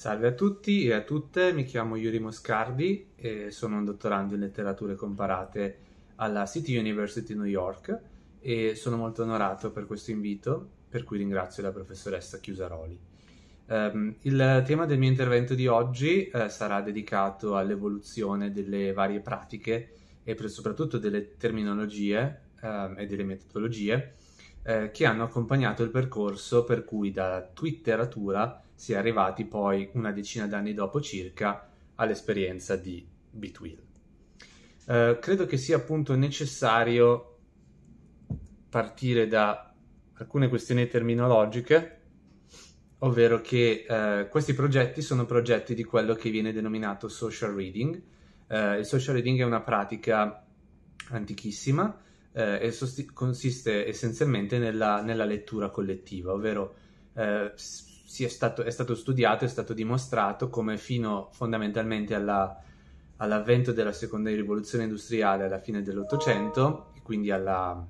Salve a tutti e a tutte, mi chiamo Yuri Moscardi e sono un dottorando in letterature comparate alla City University New York e sono molto onorato per questo invito, per cui ringrazio la professoressa Chiusaroli. Il tema del mio intervento di oggi sarà dedicato all'evoluzione delle varie pratiche e soprattutto delle terminologie e delle metodologie che hanno accompagnato il percorso per cui da Twitteratura si è arrivati poi, una decina d'anni dopo circa, all'esperienza di Betwyll. Credo che sia appunto necessario partire da alcune questioni terminologiche, ovvero che questi progetti sono progetti di quello che viene denominato social reading. Il social reading è una pratica antichissima e consiste essenzialmente nella lettura collettiva, ovvero è stato studiato, è stato dimostrato come fino fondamentalmente all'avvento della seconda rivoluzione industriale alla fine dell'Ottocento, e quindi alla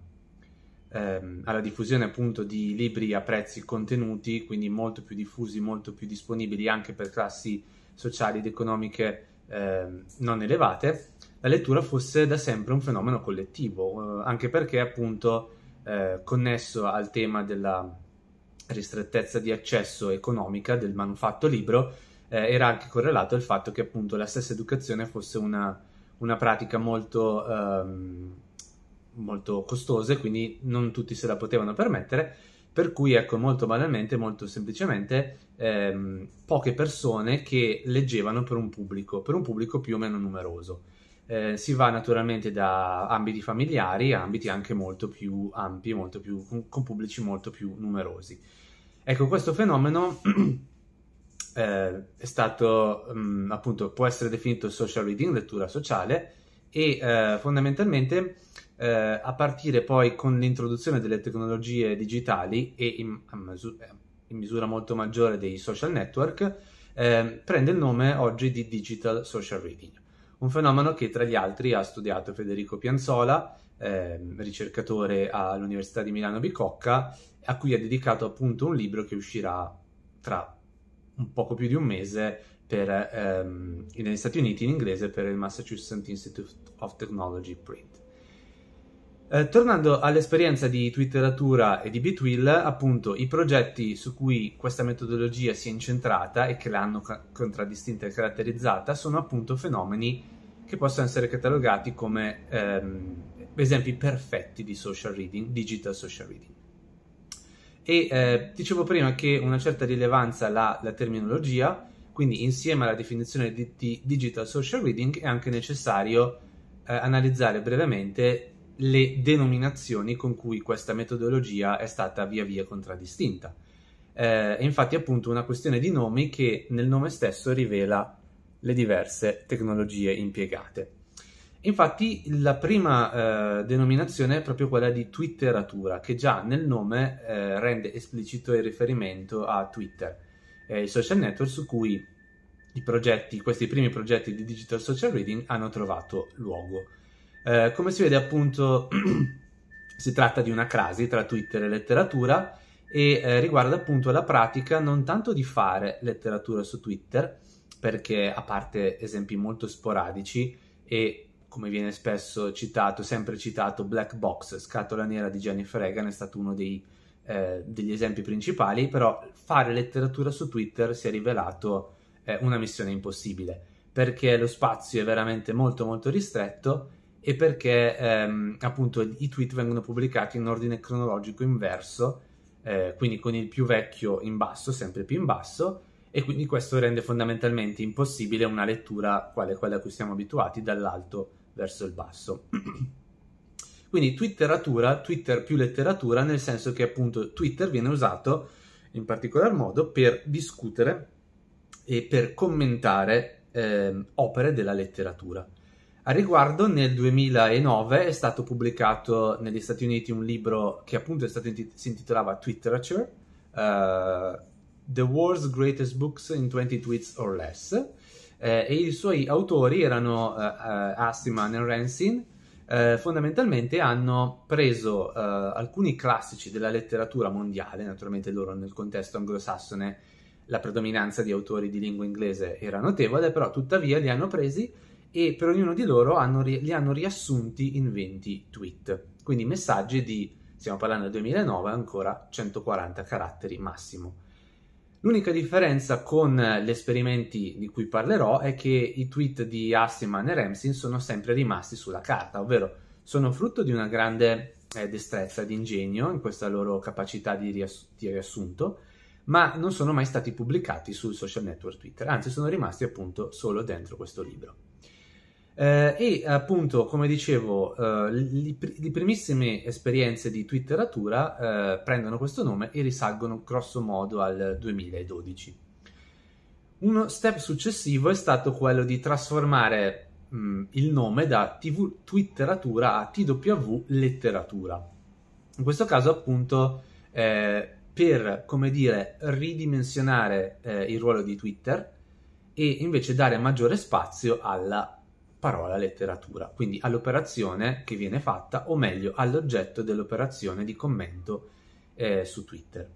diffusione appunto di libri a prezzi contenuti, quindi molto più diffusi, molto più disponibili anche per classi sociali ed economiche non elevate, la lettura fosse da sempre un fenomeno collettivo, anche perché appunto connesso al tema della ristrettezza di accesso economica del manufatto libro, era anche correlato al fatto che appunto la stessa educazione fosse una pratica molto, molto costosa, e quindi non tutti se la potevano permettere, per cui ecco, molto banalmente, molto semplicemente, poche persone che leggevano per un pubblico più o meno numeroso. Si va naturalmente da ambiti familiari a ambiti anche molto più ampi, con pubblici molto più numerosi. Ecco, questo fenomeno è stato appunto, può essere definito social reading, lettura sociale, e fondamentalmente a partire poi con l'introduzione delle tecnologie digitali e in misura molto maggiore dei social network, prende il nome oggi di digital social reading. Un fenomeno che tra gli altri ha studiato Federico Pianzola, ricercatore all'Università di Milano Bicocca, a cui ha dedicato appunto un libro che uscirà tra un poco più di un mese negli Stati Uniti in inglese per il Massachusetts Institute of Technology Press. Tornando all'esperienza di Twitteratura e di Betwyll, appunto i progetti su cui questa metodologia si è incentrata e che l'hanno contraddistinta e caratterizzata sono appunto fenomeni che possono essere catalogati come esempi perfetti di social reading, digital social reading. E dicevo prima che una certa rilevanza la terminologia, quindi insieme alla definizione di digital social reading è anche necessario analizzare brevemente le denominazioni con cui questa metodologia è stata via via contraddistinta. È infatti appunto una questione di nomi che nel nome stesso rivela le diverse tecnologie impiegate. Infatti la prima denominazione è proprio quella di Twitteratura, che già nel nome rende esplicito il riferimento a Twitter, il social network su cui questi primi progetti di digital social reading hanno trovato luogo. Come si vede appunto si tratta di una crasi tra Twitter e letteratura e riguarda appunto la pratica non tanto di fare letteratura su Twitter, perché a parte esempi molto sporadici e come viene spesso citato, sempre citato, Black Box, scatola nera di Jennifer Reagan è stato uno degli esempi principali, però fare letteratura su Twitter si è rivelato una missione impossibile, perché lo spazio è veramente molto molto ristretto e perché appunto i tweet vengono pubblicati in ordine cronologico inverso, quindi con il più vecchio in basso, sempre più in basso, e quindi questo rende fondamentalmente impossibile una lettura quale quella a cui siamo abituati, dall'alto verso il basso. Quindi Twitteratura, Twitter più letteratura, nel senso che appunto Twitter viene usato in particolar modo per discutere e per commentare opere della letteratura. A riguardo nel 2009 è stato pubblicato negli Stati Uniti un libro che appunto si intitolava Twitterature, The World's Greatest Books in 20 Tweets or Less, e i suoi autori erano Aciman e Rensin. Fondamentalmente hanno preso alcuni classici della letteratura mondiale, naturalmente loro nel contesto anglosassone la predominanza di autori di lingua inglese era notevole, però tuttavia li hanno presi e per ognuno di loro li hanno riassunti in 20 tweet, quindi messaggi di, stiamo parlando del 2009, ancora 140 caratteri massimo. L'unica differenza con gli esperimenti di cui parlerò è che i tweet di Aciman e Rensin sono sempre rimasti sulla carta, ovvero sono frutto di una grande destrezza di ingegno in questa loro capacità di riassunto, ma non sono mai stati pubblicati sul social network Twitter, anzi sono rimasti appunto solo dentro questo libro. E appunto, come dicevo, le primissime esperienze di Twitteratura prendono questo nome e risalgono grosso modo al 2012. Uno step successivo è stato quello di trasformare il nome da Twitteratura a TwLetteratura. In questo caso appunto per, come dire, ridimensionare il ruolo di Twitter e invece dare maggiore spazio alla parola letteratura, quindi all'operazione che viene fatta, o meglio all'oggetto dell'operazione di commento su Twitter.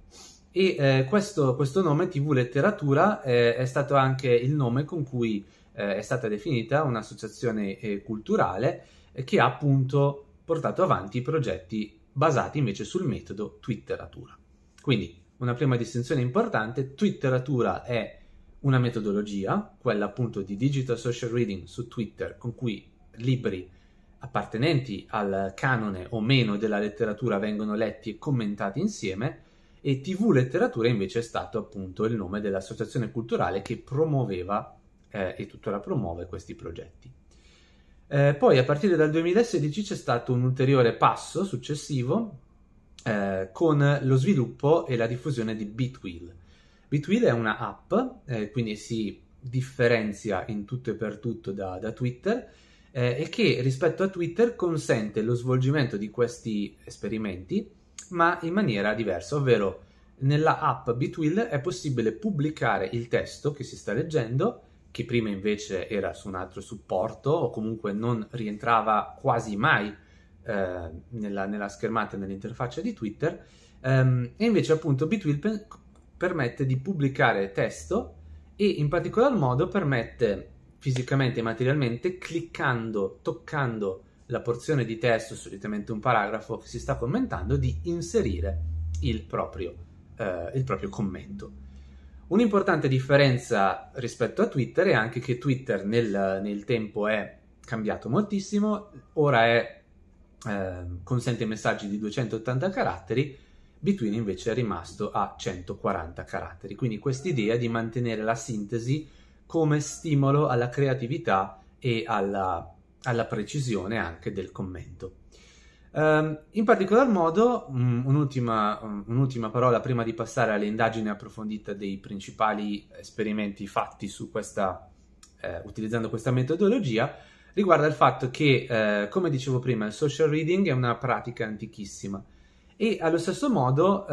E questo nome TwLetteratura è stato anche il nome con cui è stata definita un'associazione culturale che ha appunto portato avanti i progetti basati invece sul metodo Twitteratura. Quindi una prima distinzione importante: Twitteratura è una metodologia, quella appunto di digital social reading su Twitter, con cui libri appartenenti al canone o meno della letteratura vengono letti e commentati insieme, e TwLetteratura invece è stato appunto il nome dell'associazione culturale che promuoveva e tuttora promuove questi progetti. Poi a partire dal 2016 c'è stato un ulteriore passo successivo con lo sviluppo e la diffusione di Betwyll. Betwyll è una app, quindi si differenzia in tutto e per tutto da Twitter, e che rispetto a Twitter consente lo svolgimento di questi esperimenti, ma in maniera diversa, ovvero nella app Betwyll è possibile pubblicare il testo che si sta leggendo, che prima invece era su un altro supporto o comunque non rientrava quasi mai nella schermata, nell'interfaccia di Twitter, e invece appunto Betwyll permette di pubblicare testo e in particolar modo permette fisicamente e materialmente, cliccando, toccando la porzione di testo, solitamente un paragrafo che si sta commentando, di inserire il proprio commento. Un'importante differenza rispetto a Twitter è anche che Twitter nel tempo è cambiato moltissimo, ora consente messaggi di 280 caratteri, Betwyll invece è rimasto a 140 caratteri, quindi quest'idea di mantenere la sintesi come stimolo alla creatività e alla precisione anche del commento. In particolar modo, un'ultima parola prima di passare all'indagine approfondita dei principali esperimenti fatti su utilizzando questa metodologia, riguarda il fatto che, come dicevo prima, il social reading è una pratica antichissima. E allo stesso modo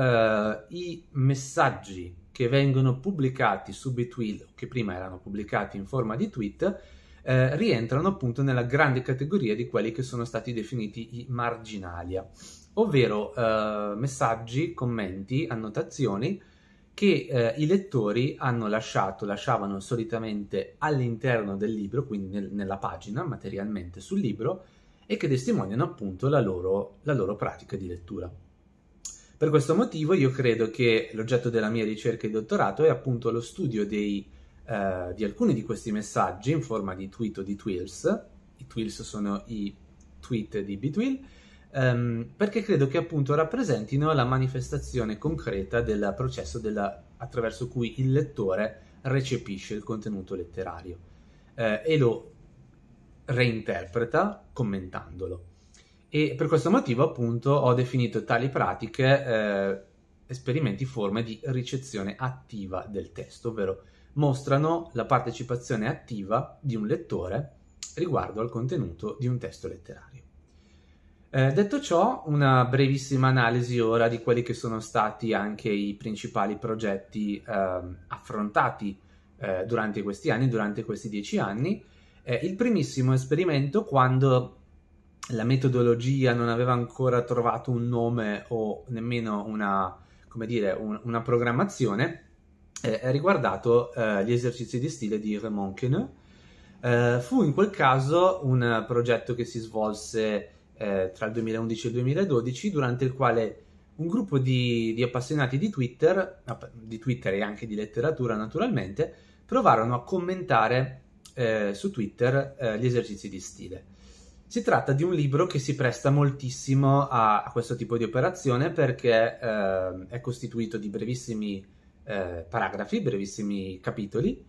i messaggi che vengono pubblicati su Betwyll, che prima erano pubblicati in forma di tweet, rientrano appunto nella grande categoria di quelli che sono stati definiti i marginalia, ovvero messaggi, commenti, annotazioni che i lettori hanno lasciavano solitamente all'interno del libro, quindi nella pagina, materialmente sul libro, e che testimoniano appunto la loro pratica di lettura. Per questo motivo io credo che l'oggetto della mia ricerca di dottorato è appunto lo studio di alcuni di questi messaggi in forma di tweet o di twills. I twills sono i tweet di Betwyll, perché credo che appunto rappresentino la manifestazione concreta del processo attraverso cui il lettore recepisce il contenuto letterario e lo reinterpreta commentandolo. E per questo motivo appunto ho definito tali pratiche esperimenti forme di ricezione attiva del testo, ovvero mostrano la partecipazione attiva di un lettore riguardo al contenuto di un testo letterario. Detto ciò, una brevissima analisi ora di quelli che sono stati anche i principali progetti affrontati durante questi anni, durante questi 10 anni. Il primissimo esperimento, quando la metodologia non aveva ancora trovato un nome o nemmeno una programmazione, riguardato gli esercizi di stile di Raymond Queneau. Fu in quel caso un progetto che si svolse tra il 2011 e il 2012, durante il quale un gruppo di appassionati di Twitter e anche di letteratura naturalmente, provarono a commentare su Twitter gli esercizi di stile. Si tratta di un libro che si presta moltissimo a questo tipo di operazione, perché è costituito di brevissimi paragrafi, brevissimi capitoli,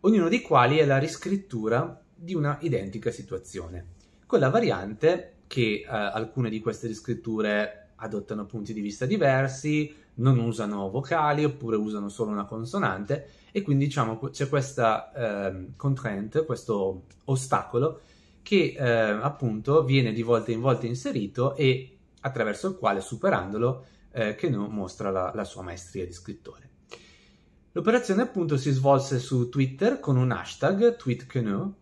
ognuno dei quali è la riscrittura di una identica situazione, con la variante che alcune di queste riscritture adottano punti di vista diversi, non usano vocali oppure usano solo una consonante, e quindi diciamo c'è questa constraint, questo ostacolo che appunto viene di volta in volta inserito e attraverso il quale, superandolo, Queneau mostra la sua maestria di scrittore. L'operazione appunto si svolse su Twitter con un hashtag #TweetQueneau,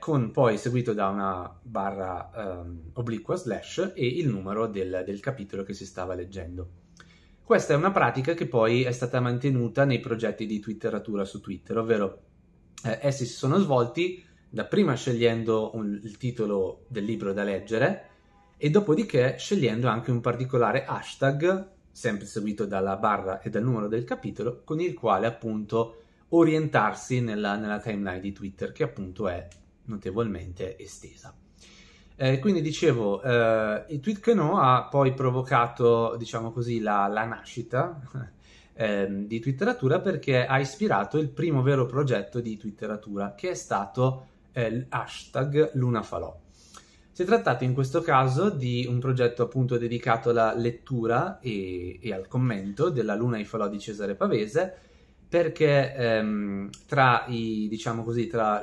con poi seguito da una barra obliqua / e il numero del capitolo che si stava leggendo. Questa è una pratica che poi è stata mantenuta nei progetti di Twitteratura su Twitter, ovvero essi si sono svolti dapprima scegliendo il titolo del libro da leggere e dopodiché scegliendo anche un particolare hashtag, sempre seguito dalla barra e dal numero del capitolo, con il quale appunto orientarsi nella timeline di Twitter, che appunto è notevolmente estesa. Quindi dicevo, il #TweetQueneau ha poi provocato, diciamo così, la nascita di Twitteratura, perché ha ispirato il primo vero progetto di Twitteratura, che è stato il hashtag Luna Falò. Si è trattato in questo caso di un progetto appunto dedicato alla lettura e al commento della Luna e i Falò di Cesare Pavese, perché tra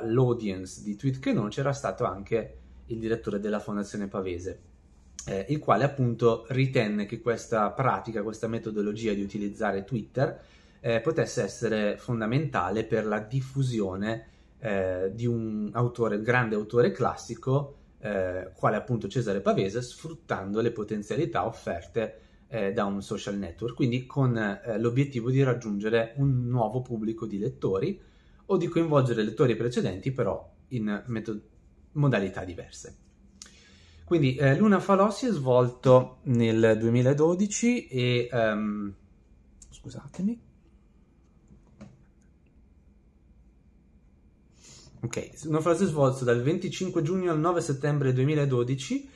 l'audience di #TweetQueneau c'era stato anche il direttore della Fondazione Pavese, il quale appunto ritenne che questa pratica, questa metodologia di utilizzare Twitter potesse essere fondamentale per la diffusione di un grande autore classico, quale appunto Cesare Pavese, sfruttando le potenzialità offerte da un social network, quindi con l'obiettivo di raggiungere un nuovo pubblico di lettori o di coinvolgere lettori precedenti, però in modalità diverse. Quindi Luna Falò si è svolto nel 2012 e scusatemi. Ok, Luna Falò si è svolto dal 25 giugno al 9 settembre 2012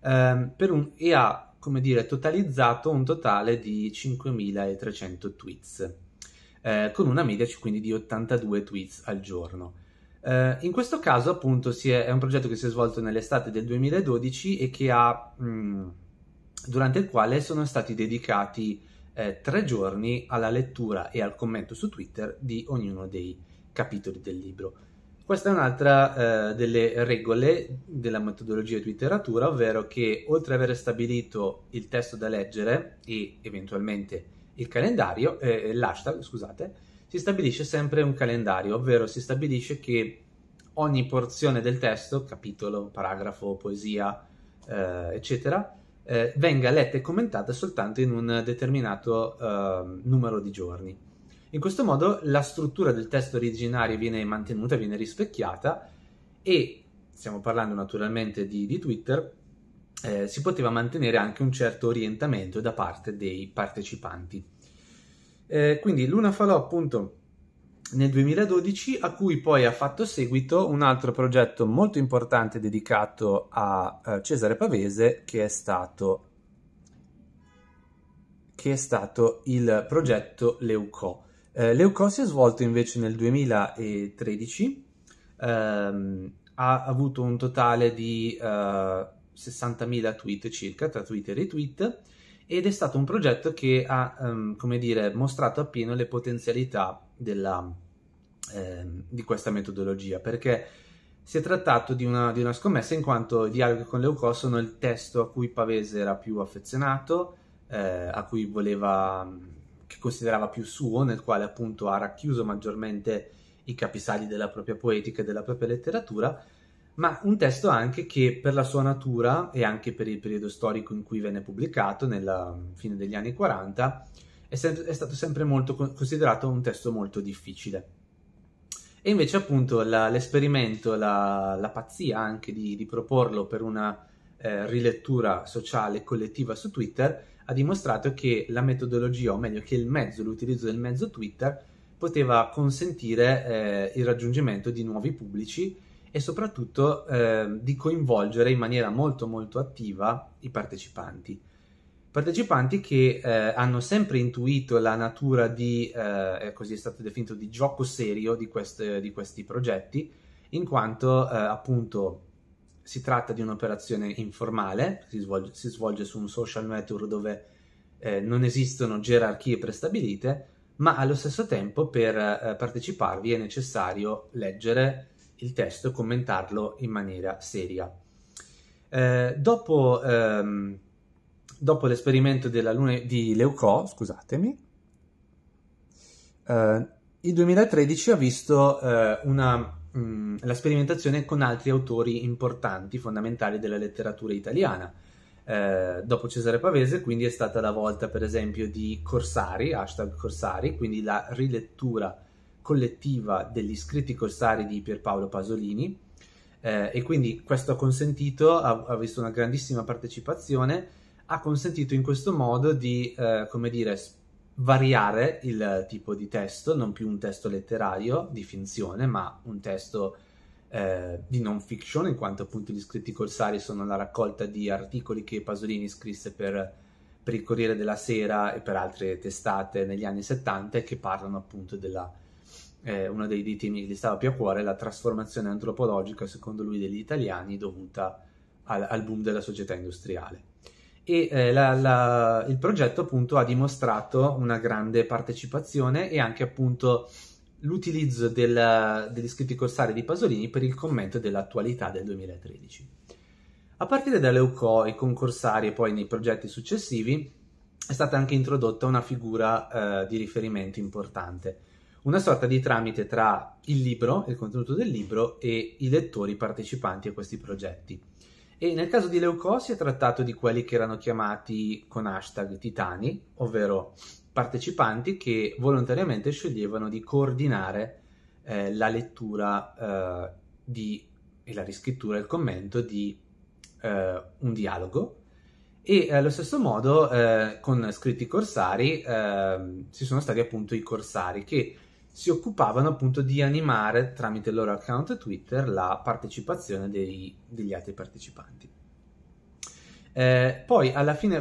e ha, come dire, totalizzato un totale di 5.300 tweets, con una media quindi di 82 tweets al giorno. In questo caso appunto è un progetto che si è svolto nell'estate del 2012 e che durante il quale sono stati dedicati 3 giorni alla lettura e al commento su Twitter di ognuno dei capitoli del libro. Questa è un'altra delle regole della metodologia di Twitteratura, ovvero che oltre ad aver stabilito il testo da leggere e eventualmente il calendario, l'hashtag, scusate, si stabilisce sempre un calendario, ovvero si stabilisce che ogni porzione del testo, capitolo, paragrafo, poesia, eccetera, venga letta e commentata soltanto in un determinato numero di giorni. In questo modo la struttura del testo originario viene mantenuta, viene rispecchiata, e stiamo parlando naturalmente di Twitter, si poteva mantenere anche un certo orientamento da parte dei partecipanti. Quindi Luna Falò appunto nel 2012, a cui poi ha fatto seguito un altro progetto molto importante dedicato a Cesare Pavese, che è stato il progetto Leucò. Leucò si è svolto invece nel 2013, ha avuto un totale di 60.000 tweet circa, tra tweet e retweet, ed è stato un progetto che ha, come dire, mostrato appieno le potenzialità di questa metodologia, perché si è trattato di una scommessa, in quanto i dialoghi con Leucò sono il testo a cui Pavese era più affezionato, che considerava più suo, nel quale appunto ha racchiuso maggiormente i capisaldi della propria poetica e della propria letteratura, ma un testo anche che per la sua natura e anche per il periodo storico in cui venne pubblicato, nella fine degli anni 40, è stato sempre molto considerato un testo molto difficile. E invece appunto l'esperimento, la pazzia anche di proporlo per una rilettura sociale collettiva su Twitter ha dimostrato che la metodologia, o meglio che il mezzo, l'utilizzo del mezzo Twitter poteva consentire il raggiungimento di nuovi pubblici e soprattutto di coinvolgere in maniera molto molto attiva i partecipanti. Partecipanti che hanno sempre intuito la natura di, così è stato definito, di gioco serio di questi progetti, in quanto appunto si tratta di un'operazione informale, si svolge su un social network dove non esistono gerarchie prestabilite, ma allo stesso tempo per parteciparvi è necessario leggere il testo e commentarlo in maniera seria. Dopo l'esperimento di Leucò, scusatemi, il 2013 ha visto la sperimentazione con altri autori importanti, fondamentali della letteratura italiana. Dopo Cesare Pavese, quindi, è stata la volta, per esempio, di Corsari, #Corsari, quindi la rilettura collettiva degli scritti corsari di Pierpaolo Pasolini, e quindi questo ha consentito, ha visto una grandissima partecipazione, ha consentito in questo modo di, come dire, variare il tipo di testo, non più un testo letterario di finzione, ma un testo di non fiction, in quanto appunto gli scritti corsari sono la raccolta di articoli che Pasolini scrisse per il Corriere della Sera e per altre testate negli anni 70 che parlano appunto uno dei temi che gli stava più a cuore, la trasformazione antropologica, secondo lui, degli italiani dovuta al boom della società industriale. E il progetto appunto ha dimostrato una grande partecipazione e anche appunto l'utilizzo degli scritti corsari di Pasolini per il commento dell'attualità del 2013. A partire da Leucò e con Corsari e poi nei progetti successivi è stata anche introdotta una figura di riferimento importante, una sorta di tramite tra il libro, il contenuto del libro e i lettori partecipanti a questi progetti. E nel caso di Leucò si è trattato di quelli che erano chiamati con # titani, ovvero partecipanti che volontariamente sceglievano di coordinare la lettura e la riscrittura, il commento di un dialogo, e allo stesso modo con scritti corsari ci sono stati appunto i corsari che si occupavano appunto di animare tramite il loro account Twitter la partecipazione degli altri partecipanti. Poi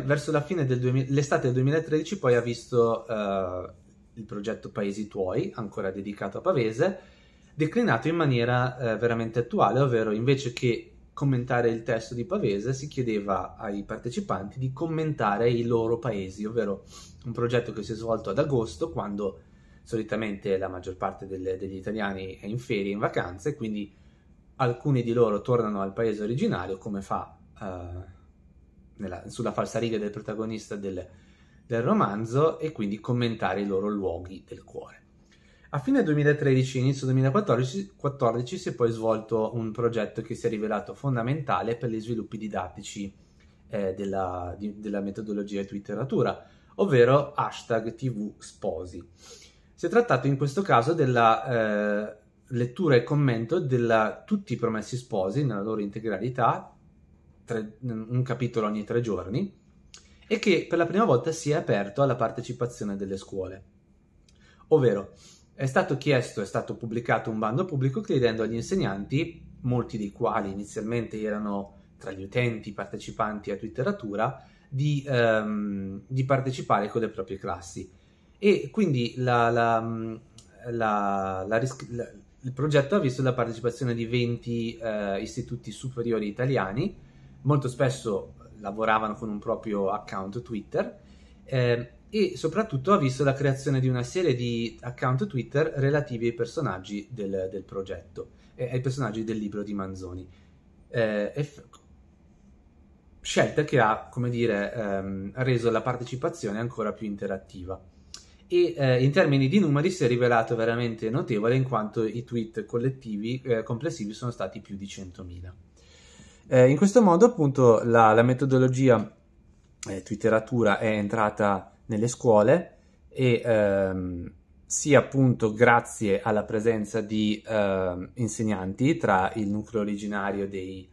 verso la fine l'estate del 2013 poi ha visto il progetto Paesi Tuoi, ancora dedicato a Pavese, declinato in maniera veramente attuale, ovvero invece che commentare il testo di Pavese si chiedeva ai partecipanti di commentare i loro paesi, ovvero un progetto che si è svolto ad agosto, quando solitamente la maggior parte degli italiani è in ferie, in vacanze, quindi alcuni di loro tornano al paese originario, come fa sulla falsariga del protagonista del romanzo, e quindi commentare i loro luoghi del cuore. A fine 2013 e inizio 2014 si è poi svolto un progetto che si è rivelato fondamentale per gli sviluppi didattici della metodologia Twitteratura, ovvero #TwSposi. Si è trattato in questo caso della lettura e commento di tutti i Promessi Sposi nella loro integralità, un capitolo ogni 3 giorni, e che per la prima volta si è aperto alla partecipazione delle scuole. Ovvero è stato pubblicato un bando pubblico chiedendo agli insegnanti, molti dei quali inizialmente erano tra gli utenti partecipanti a Twitteratura, di partecipare con le proprie classi. E quindi il progetto ha visto la partecipazione di 20 istituti superiori italiani, molto spesso lavoravano con un proprio account Twitter, e soprattutto ha visto la creazione di una serie di account Twitter relativi ai personaggi del progetto, ai personaggi del libro di Manzoni. Scelta che ha, come dire, reso la partecipazione ancora più interattiva. E in termini di numeri si è rivelato veramente notevole, in quanto i tweet collettivi complessivi sono stati più di 100.000. In questo modo appunto la metodologia Twitteratura è entrata nelle scuole e sia appunto grazie alla presenza di insegnanti tra il nucleo originario dei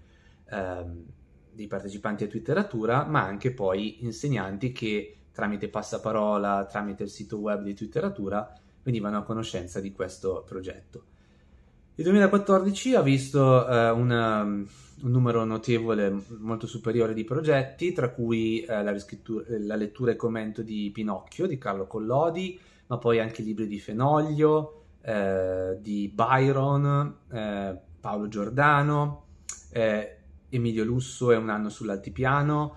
partecipanti a Twitteratura, ma anche poi insegnanti che tramite passaparola, tramite il sito web di Twitteratura, venivano a conoscenza di questo progetto. Il 2014 ha visto un numero notevole, molto superiore di progetti, tra cui la lettura e commento di Pinocchio, di Carlo Collodi, ma poi anche libri di Fenoglio, di Byron, Paolo Giordano, Emilio Lusso e Un anno sull'altipiano,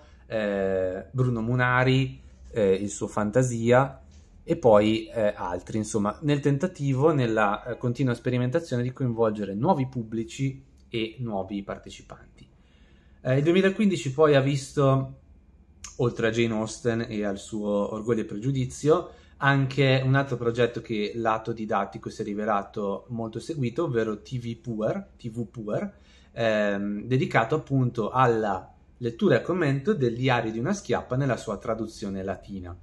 Bruno Munari, il suo Fantasia, e poi altri, insomma, nel tentativo, nella continua sperimentazione di coinvolgere nuovi pubblici e nuovi partecipanti. Il 2015 poi ha visto, oltre a Jane Austen e al suo Orgoglio e pregiudizio, anche un altro progetto che lato didattico si è rivelato molto seguito, ovvero TV Puer, dedicato appunto alla lettura e commento del Diario di una schiappa nella sua traduzione latina.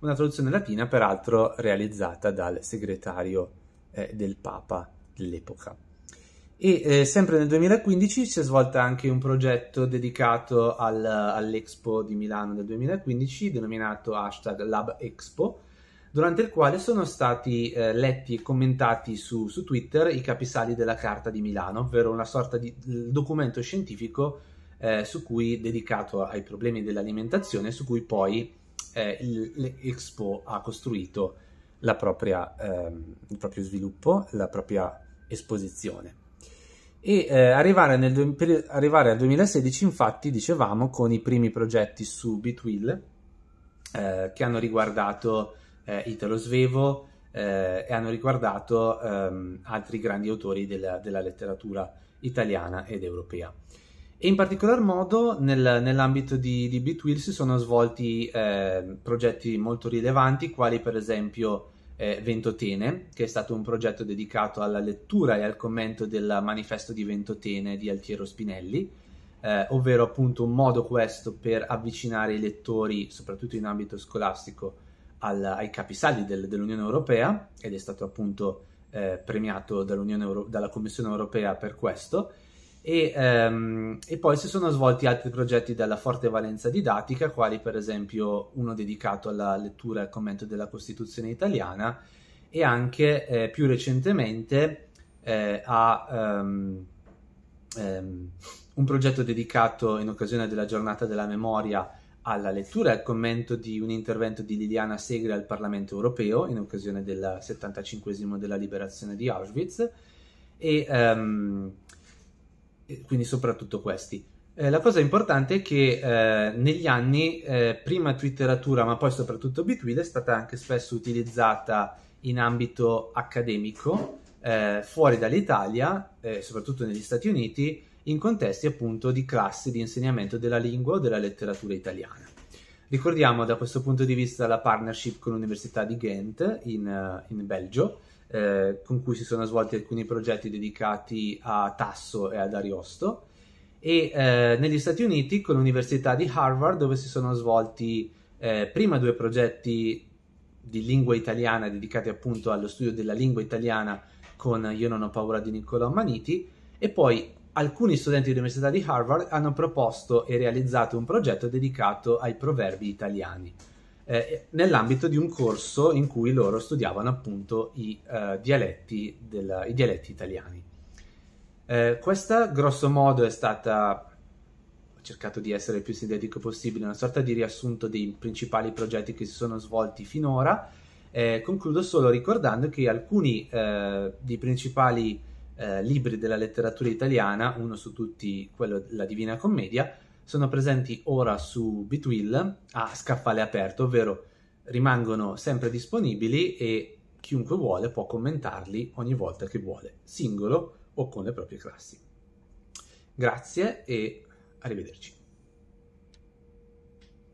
Una traduzione latina peraltro realizzata dal segretario del Papa dell'epoca. E sempre nel 2015 si è svolta anche un progetto dedicato all'Expo di Milano del 2015, denominato #LabExpo, durante il quale sono stati letti e commentati su Twitter i capisaldi della Carta di Milano, ovvero una sorta di documento scientifico dedicato ai problemi dell'alimentazione, su cui poi l'Expo ha costruito il proprio sviluppo, la propria esposizione. E arrivare al 2016, infatti, dicevamo, con i primi progetti su Betwyll, che hanno riguardato Italo Svevo e hanno riguardato altri grandi autori della letteratura italiana ed europea. E in particolar modo nell'ambito di Betwyll si sono svolti progetti molto rilevanti, quali per esempio Ventotene, che è stato un progetto dedicato alla lettura e al commento del Manifesto di Ventotene di Altiero Spinelli, ovvero appunto un modo questo per avvicinare i lettori, soprattutto in ambito scolastico, ai capisaldi dell'Unione Europea, ed è stato appunto premiato dalla Commissione Europea per questo. E poi si sono svolti altri progetti dalla forte valenza didattica, quali per esempio uno dedicato alla lettura e al commento della Costituzione italiana, e anche più recentemente un progetto dedicato, in occasione della giornata della memoria, alla lettura e al commento di un intervento di Liliana Segre al Parlamento europeo in occasione del 75° della liberazione di Auschwitz, e quindi soprattutto questi. La cosa importante è che negli anni prima Twitteratura, ma poi soprattutto Betwyll, è stata anche spesso utilizzata in ambito accademico fuori dall'Italia, soprattutto negli Stati Uniti, in contesti appunto di classi di insegnamento della lingua o della letteratura italiana. Ricordiamo da questo punto di vista la partnership con l'Università di Ghent in Belgio, con cui si sono svolti alcuni progetti dedicati a Tasso e ad Ariosto, e negli Stati Uniti con l'Università di Harvard, dove si sono svolti prima due progetti di lingua italiana dedicati appunto allo studio della lingua italiana con Io non ho paura di Niccolò Maniti, e poi alcuni studenti dell'Università di Harvard hanno proposto e realizzato un progetto dedicato ai proverbi italiani, nell'ambito di un corso in cui loro studiavano appunto i dialetti italiani. Questa, grosso modo, è stata, ho cercato di essere il più sintetico possibile, una sorta di riassunto dei principali progetti che si sono svolti finora. Concludo solo ricordando che alcuni dei principali libri della letteratura italiana, uno su tutti, quello La Divina Commedia, sono presenti ora su Betwyll a scaffale aperto, ovvero rimangono sempre disponibili e chiunque vuole può commentarli ogni volta che vuole, singolo o con le proprie classi. Grazie e arrivederci.